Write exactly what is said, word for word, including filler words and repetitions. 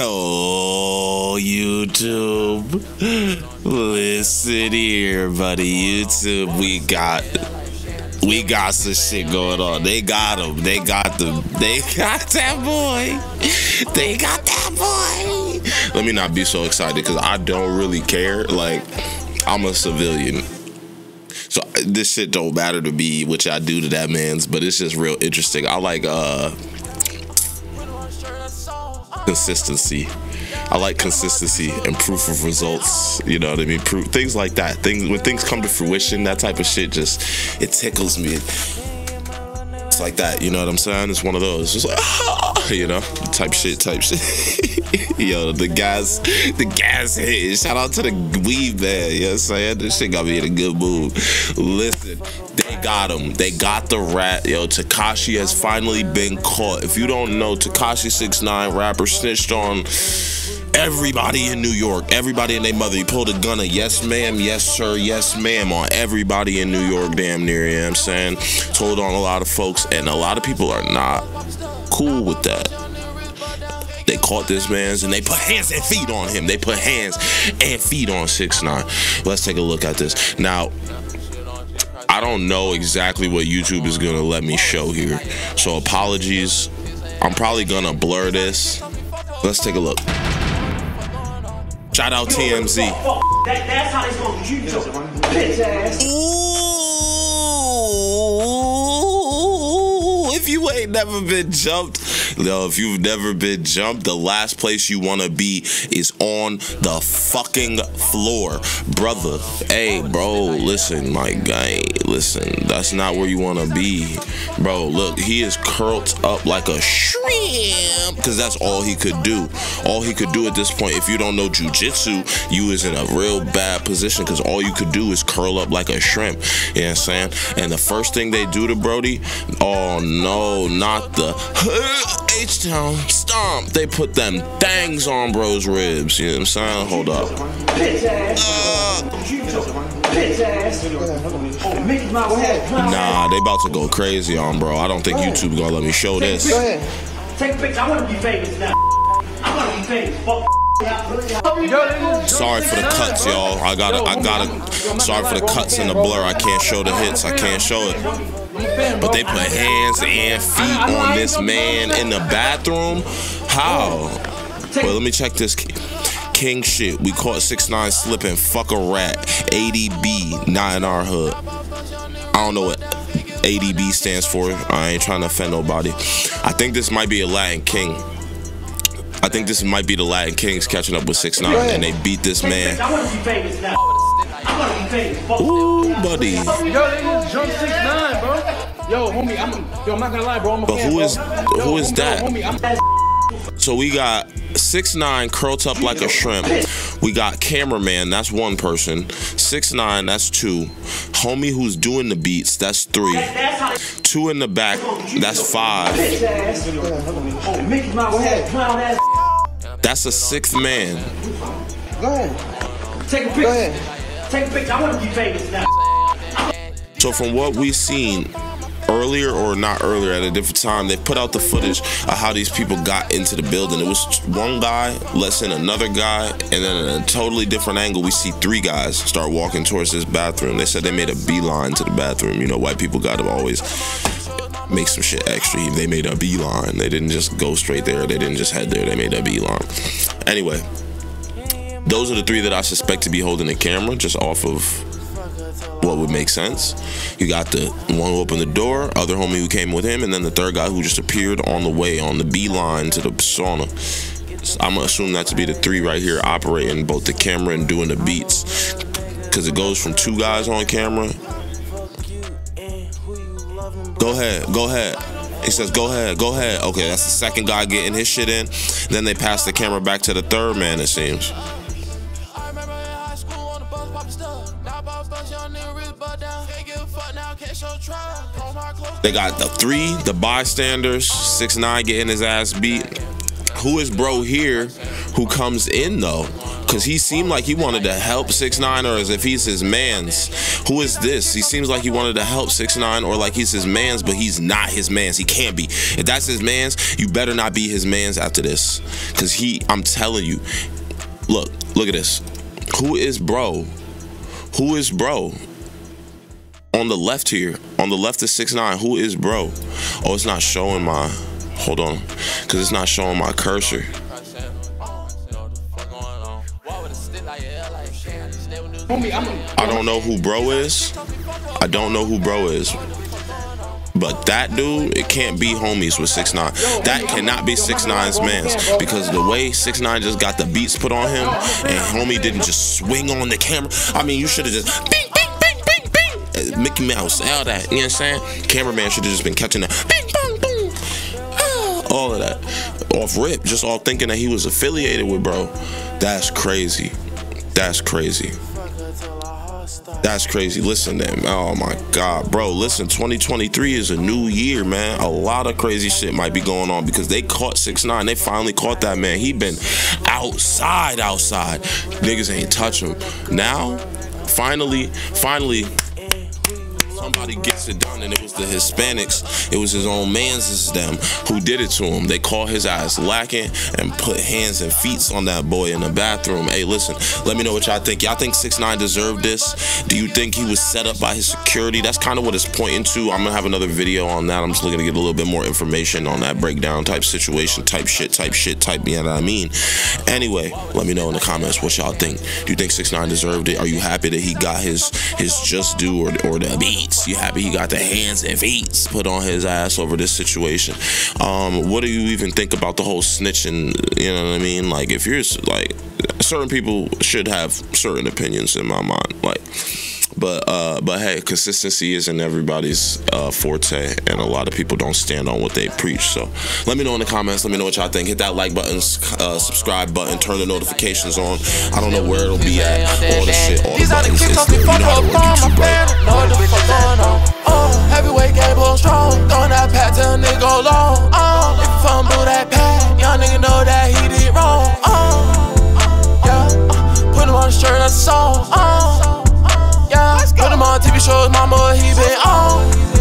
Oh, YouTube. Listen here, buddy. YouTube, we got we got some shit going on. They got him. They got them. They got that boy. They got that boy. Let me not be so excited because I don't really care. Like, I'm a civilian. So this shit don't matter to me, which I do to that man's, but it's just real interesting. I like uh consistency. I like consistency and proof of results. You know what I mean? Proof, things like that. Things when things come to fruition, that type of shit just it tickles me. It's like that. You know what I'm saying? It's one of those. It's just like ah, you know, type shit, type shit. Yo, the guys, the guys hit. Shout out to the weed man. You know what I'm saying? This shit got me in a good mood. Listen. Got him. They got the rat. Yo, Tekashi has finally been caught. If you don't know, Tekashi six nine rapper snitched on everybody in New York. Everybody and their mother. He pulled a gun. A yes ma'am, yes sir, yes ma'am on everybody in New York. Damn near. You know what I'm saying? Told on a lot of folks, and a lot of people are not cool with that. They caught this man's and they put hands and feet on him. They put hands and feet on six nine. Let's take a look at this now. I don't know exactly what YouTube is gonna let me show here, so apologies. I'm probably gonna blur this. Let's take a look. Shout out T M Z. Ooh, if you ain't never been jumped, yo, if you've never been jumped, the last place you want to be is on the fucking floor, brother. Hey, bro, listen, my guy, listen, that's not where you want to be, bro. Look, he is curled up like a shrimp because that's all he could do. All he could do at this point, if you don't know jujitsu, you is in a real bad position because all you could do is curl up like a shrimp. You know what I'm saying? And the first thing they do to Brody, oh, no, not the... H-Town stomp. They put them things on bro's ribs. You know what I'm saying? Hold up. Uh, nah, they about to go crazy on bro. I don't think YouTube gonna let me show this. Take a picture. I wanna be famous now. I wanna be famous. Sorry for the cuts, y'all. I gotta, I gotta. Sorry for the cuts and the blur. I can't show the hits. I can't show it. But they put hands and feet on this man in the bathroom? How? Well, let me check this King shit. We caught six nine slipping, fuck a rat. A D B, not in our hood. I don't know what A D B stands for. I ain't trying to offend nobody. I think this might be a Latin King. I think this might be the Latin Kings catching up with six nine, and they beat this man. Ooh, buddy. Yo, they just jumped six nine, bro. Yo, homie, I'm, yo, I'm not gonna lie, bro. I'm a but fan, who is, bro. Who is yo, that? Yo, homie, so we got six nine curled up like a shrimp. We got cameraman, that's one person. six nine, that's two. Homie who's doing the beats, that's three. Two in the back, that's five. That's a sixth man. Go ahead. Take a picture. Go ahead. Take a picture. I want to be famous now. So from what we've seen earlier or not earlier at a different time, they put out the footage of how these people got into the building. It was one guy, let's in another guy, and then in a totally different angle, we see three guys start walking towards this bathroom. They said they made a beeline to the bathroom. You know, white people got to always make some shit extra. They made a beeline. They didn't just go straight there. They didn't just head there. They made a beeline. Anyway. Those are the three that I suspect to be holding the camera, just off of what would make sense. You got the one who opened the door, other homie who came with him, and then the third guy who just appeared on the way, on the beeline to the sauna. So I'm gonna assume that to be the three right here operating both the camera and doing the beats. Because it goes from two guys on camera. Go ahead, go ahead. He says, go ahead, go ahead. Okay, that's the second guy getting his shit in. Then they pass the camera back to the third man, it seems. They got the three, the bystanders, six nine getting his ass beat. Who is bro here? who comes in though, because he seemed like he wanted to help 6ix9ine, or as if he's his man's. Who is this? He seems like he wanted to help 6ix9ine, or like he's his man's, but he's not his man's. He can't be. If that's his man's, you better not be his man's after this, because he, I'm telling you, look, look at this. Who is bro? Who is bro? On the left here, on the left is 6ix9ine. Who is bro? Oh, it's not showing my, hold on, because it's not showing my cursor. I don't know who bro is. I don't know who bro is. But that dude, it can't be homies with 6ix9ine. That cannot be 6ix9ine's man's, because the way 6ix9ine just got the beats put on him, and homie didn't just swing on the camera. I mean, you should have just bing, bing, bing, bing, bing, Mickey Mouse, all that. You know what I'm saying? Cameraman should have just been catching that bing, bong, boom, ah, all of that off rip, just all thinking that he was affiliated with bro. That's crazy. That's crazy. That's crazy. Listen, man. Oh my God, bro. Listen, twenty twenty-three is a new year, man. A lot of crazy shit might be going on, because they caught 6ix9ine. They finally caught that man. He been outside, outside. Niggas ain't touch him. Now, finally, finally, somebody gets it done, and it was the Hispanics. It was his own mans, it's them who did it to him. They caught his ass lacking and put hands and feet on that boy in the bathroom. Hey, listen, let me know what y'all think. Y'all think 6ix9ine deserved this? Do you think he was set up by his security? That's kind of what it's pointing to. I'm gonna have another video on that. I'm just looking to get a little bit more information on that breakdown type situation, type shit, type shit, type, you know what I mean? Anyway, let me know in the comments what y'all think. Do you think 6ix9ine deserved it? Are you happy that he got his his just due, or, or the beats? You happy he got the hands and feet put on his ass over this situation? Um, what do you even think about the whole snitching? You know what I mean? Like, if you're like, certain people should have certain opinions in my mind, like, but uh, but hey, consistency isn't everybody's uh, forte, and a lot of people don't stand on what they preach. So let me know in the comments. Let me know what y'all think. Hit that like button, uh, subscribe button, turn the notifications on. I don't know where it'll be at. All the shit, all the buttons. It's there. You know how to work YouTube, bro. Heavyweight game, blow strong. Throwing that pad till a nigga go long. If you fumble that pad, young nigga know that he did wrong. Yeah, put him on the shirt, that's a song. Yeah, put him on T V shows, mama, he been on.